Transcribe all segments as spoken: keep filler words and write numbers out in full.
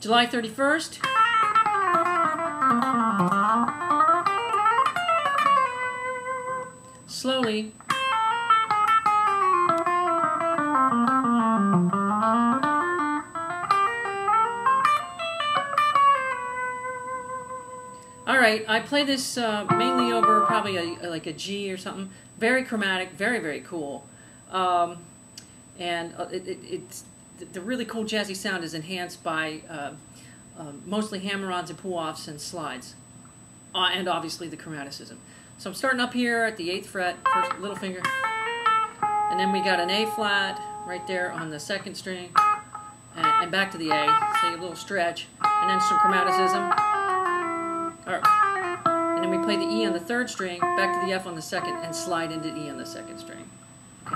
July thirty-first. Slowly. All right, I play this uh, mainly over probably a, like a G or something. Very chromatic, very, very cool. Um, and it, it, it's the really cool jazzy sound is enhanced by uh, uh, mostly hammer-ons and pull-offs and slides. Uh, and obviously the chromaticism. So I'm starting up here at the eighth fret, first little finger. And then we got an A flat right there on the second string. And, and back to the A, so a little stretch. And then some chromaticism. And then we play the E on the third string, back to the F on the second, and slide into E on the second string. Okay.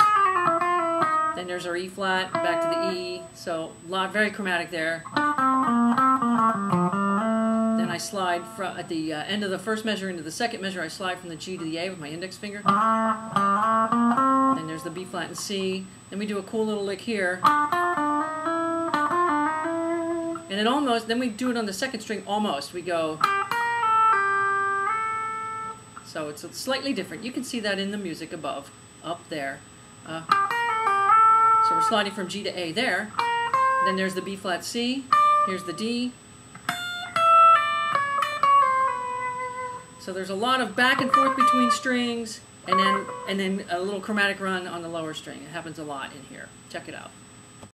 Then there's our E flat, back to the E, so a lot, very chromatic there. Then I slide from at the uh, end of the first measure into the second measure. I slide from the G to the A with my index finger. Then there's the B flat and C. Then we do a cool little lick here. And it almost, then we do it on the second string almost. We go. So it's slightly different. You can see that in the music above, up there. Uh, so we're sliding from G to A there. Then there's the B flat C. Here's the D. So there's a lot of back and forth between strings, and then and then a little chromatic run on the lower string. It happens a lot in here. Check it out.